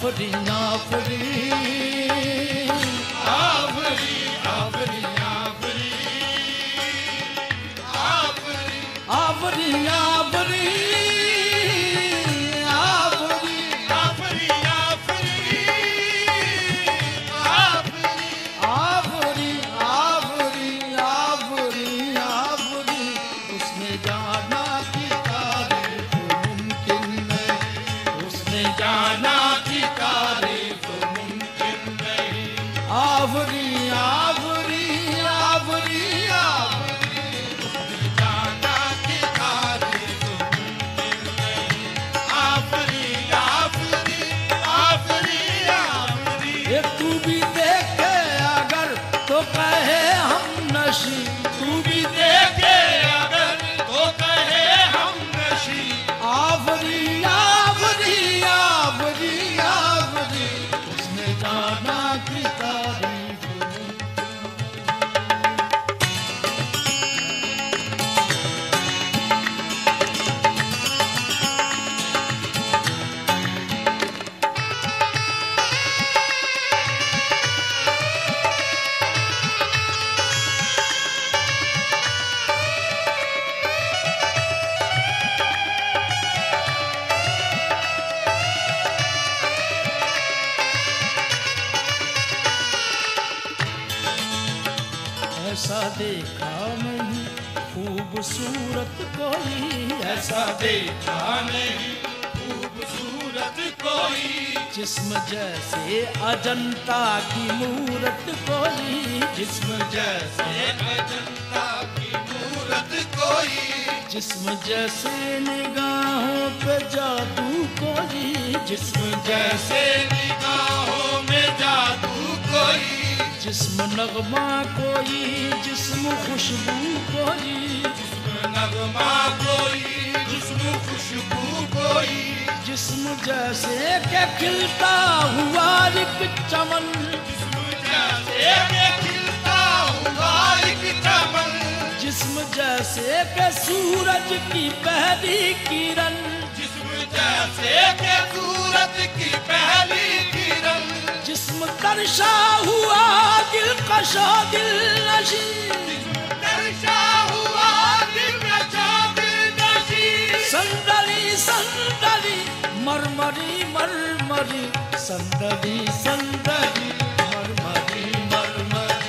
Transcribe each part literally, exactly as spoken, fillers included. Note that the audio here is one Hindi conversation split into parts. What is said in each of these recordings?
afri, afri, afri, afri, afri, afri, afri. ऐसा देखा नहीं खूबसूरत कोई, ऐसा देखा नहीं खूबसूरत कोई, जिस्म जैसे अजंता की मूरत कोई, जिस्म जैसे अजंता की मूरत कोई, जिस्म जैसे निगाहों पे जादू कोई, जिस्म जैसे निगाहों में जादू कोई, जिस्म नगमा कोई, जिस्म खुशबू कोई, जिस्म नगमा कोई, जिस्म खुशबू कोई, जिस्म जैसे के खिलता हुआ एक चमन, जिस्म जैसे के खिलता हुआ एक चमन, जिस्म जैसे के सूरज की पहली किरण, जिस्म जैसे के सूरज की पहली किरण, जिस्म तरशा हुआ दिल कशा दिल नशी, जिस्म तरशा हुआ दिल कशा दिल नशी, संदली संदली मरमरी मरमरी, संदली संदली मरमरी मरमरी,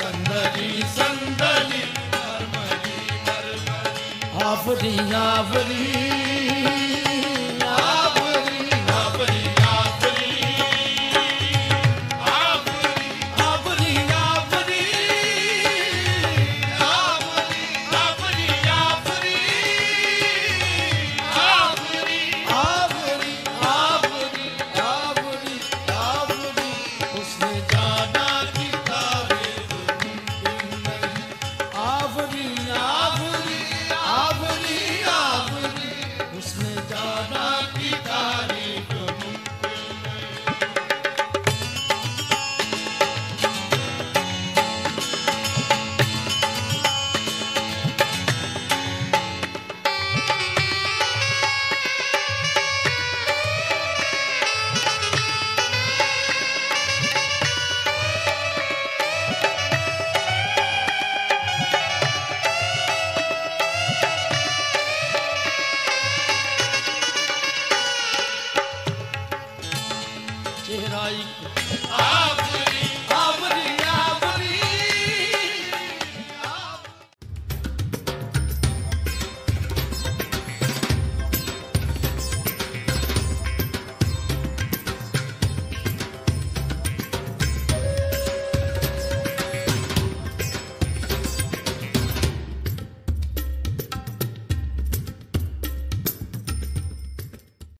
संदली संदली मरमरी मरमरी, आफरी आफरी।